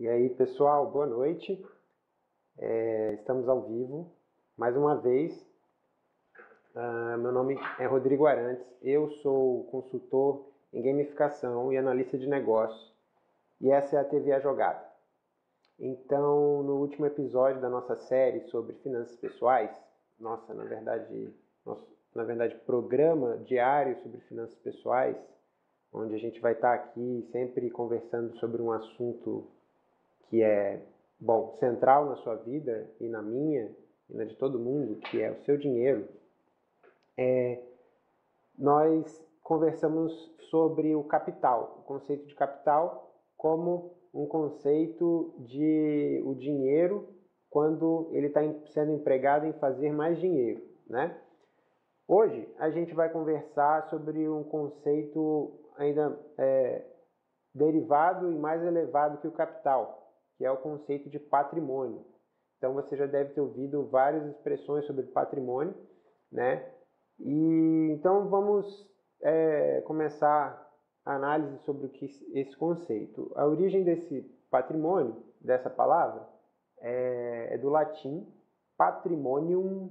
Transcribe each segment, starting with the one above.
E aí, pessoal, boa noite. Estamos ao vivo, mais uma vez. Meu nome é Rodrigo Arantes, eu sou consultor em gamificação e analista de negócios. E essa é a TV A Jogada. Então, no último episódio da nossa série sobre finanças pessoais, nosso programa diário sobre finanças pessoais, onde a gente vai estar aqui sempre conversando sobre um assunto que é, bom, central na sua vida e na minha e na de todo mundo, que é o seu dinheiro. Nós conversamos sobre o capital, o conceito de capital como um conceito de o dinheiro quando ele está sendo empregado em fazer mais dinheiro, né? Hoje a gente vai conversar sobre um conceito ainda derivado e mais elevado que o capital, que é o conceito de patrimônio. Então você já deve ter ouvido várias expressões sobre patrimônio, né? E então vamos começar a análise sobre o que esse conceito. A origem desse patrimônio, dessa palavra, é do latim patrimonium,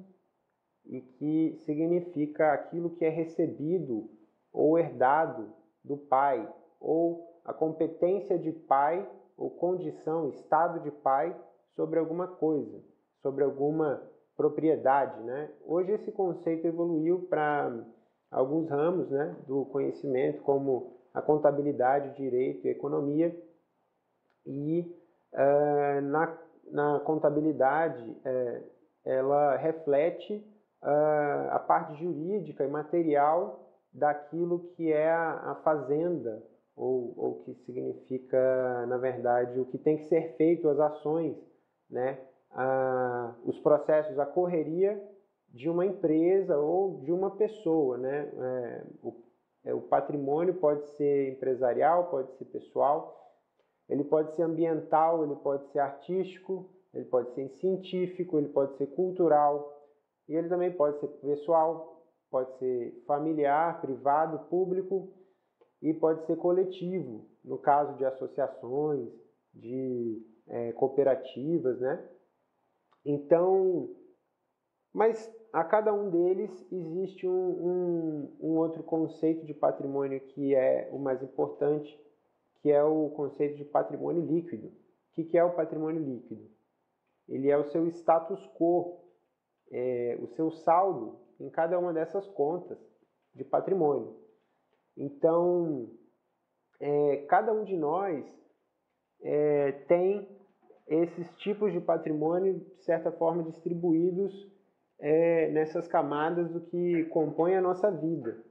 e que significa aquilo que é recebido ou herdado do pai, ou a competência de pai, ou condição, estado de pai, sobre alguma coisa, sobre alguma propriedade, né? Hoje esse conceito evoluiu para alguns ramos, né, do conhecimento, como a contabilidade, direito e economia. E na contabilidade, ela reflete a parte jurídica e material daquilo que é a fazenda, ou que significa, na verdade, o que tem que ser feito, as ações, né? Os processos, a correria de uma empresa ou de uma pessoa, né? O patrimônio pode ser empresarial, pode ser pessoal, ele pode ser ambiental, ele pode ser artístico, ele pode ser científico, ele pode ser cultural, e ele também pode ser pessoal, pode ser familiar, privado, público, e pode ser coletivo, no caso de associações, de cooperativas, né? Então, mas a cada um deles existe um outro conceito de patrimônio que é o mais importante, que é o conceito de patrimônio líquido. O que é o patrimônio líquido? Ele é o seu status quo, o seu saldo em cada uma dessas contas de patrimônio. Então, cada um de nós tem esses tipos de patrimônio, de certa forma, distribuídos nessas camadas do que compõe a nossa vida.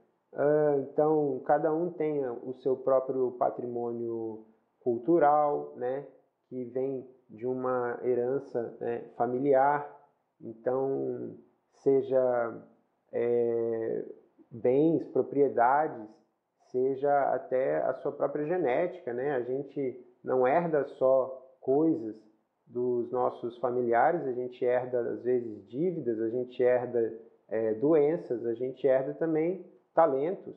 Então, cada um tem o seu próprio patrimônio cultural, né, que vem de uma herança, né, familiar. Então, seja bens, propriedades, seja até a sua própria genética, né? A gente não herda só coisas dos nossos familiares, a gente herda, às vezes, dívidas, a gente herda doenças, a gente herda também talentos,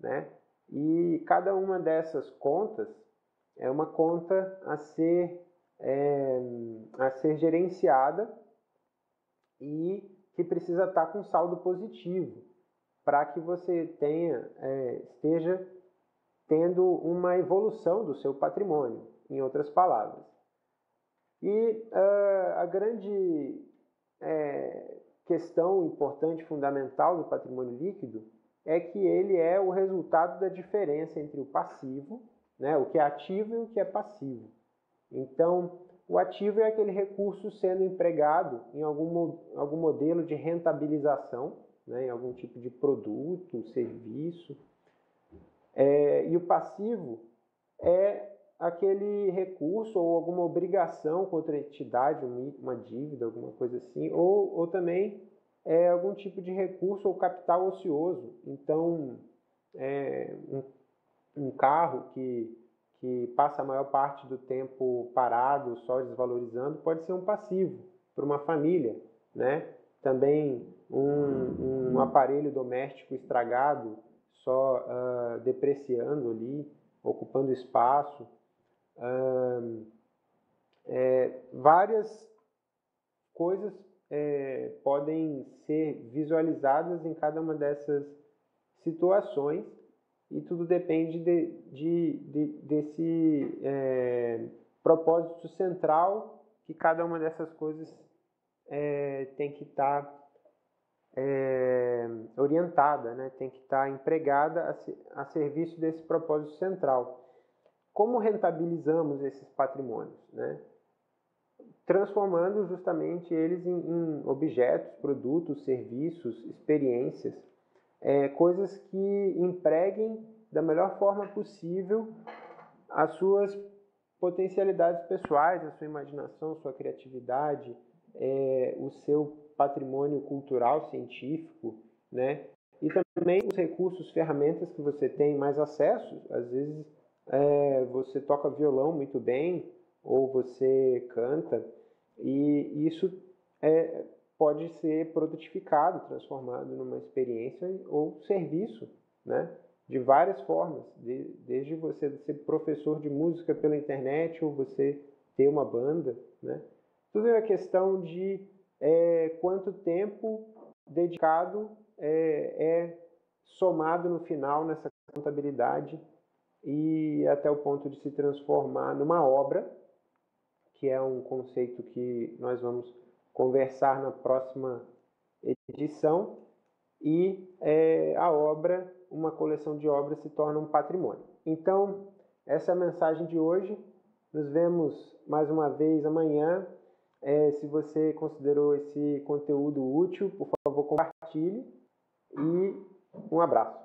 né? E cada uma dessas contas é uma conta a ser gerenciada, e que precisa estar com saldo positivo para que você esteja tendo uma evolução do seu patrimônio, em outras palavras. E a grande questão importante, fundamental do patrimônio líquido é que ele é o resultado da diferença entre o passivo, né, o que é ativo e o que é passivo. Então, o ativo é aquele recurso sendo empregado em algum modelo de rentabilização, né, em algum tipo de produto, serviço. E o passivo é aquele recurso ou alguma obrigação contra a entidade, uma dívida, alguma coisa assim, ou também é algum tipo de recurso ou capital ocioso. Então, um carro que passa a maior parte do tempo parado, só desvalorizando, pode ser um passivo para uma família, né? Também um aparelho doméstico estragado, só depreciando ali, ocupando espaço. várias coisas podem ser visualizadas em cada uma dessas situações e tudo depende desse propósito central que cada uma dessas coisas tem que estar orientada, né? Tem que estar empregada a serviço desse propósito central. Como rentabilizamos esses patrimônios, né? Transformando justamente eles em objetos, produtos, serviços, experiências, coisas que empreguem da melhor forma possível as suas potencialidades pessoais, a sua imaginação, sua criatividade, o seu patrimônio cultural, científico, né? E também os recursos, ferramentas que você tem mais acesso. Às vezes você toca violão muito bem ou você canta, e isso pode ser produtificado, transformado numa experiência ou serviço, né? De várias formas, desde você ser professor de música pela internet ou você ter uma banda, né? Tudo é uma questão de quanto tempo dedicado somado no final nessa contabilidade e até o ponto de se transformar numa obra, que é um conceito que nós vamos conversar na próxima edição, e a obra, uma coleção de obras, se torna um patrimônio. Então, essa é a mensagem de hoje. Nos vemos mais uma vez amanhã. Se você considerou esse conteúdo útil, por favor, compartilhe e um abraço.